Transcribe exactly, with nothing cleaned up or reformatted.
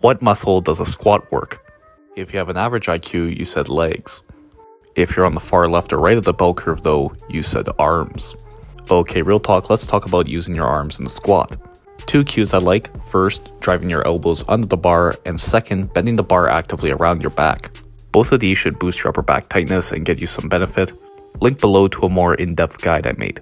What muscle does a squat work? If you have an average I Q, you said legs. If you're on the far left or right of the bell curve though, you said arms. Okay, real talk, let's talk about using your arms in the squat. Two cues I like: first, driving your elbows under the bar, and second, bending the bar actively around your back. Both of these should boost your upper back tightness and get you some benefit. Link below to a more in-depth guide I made.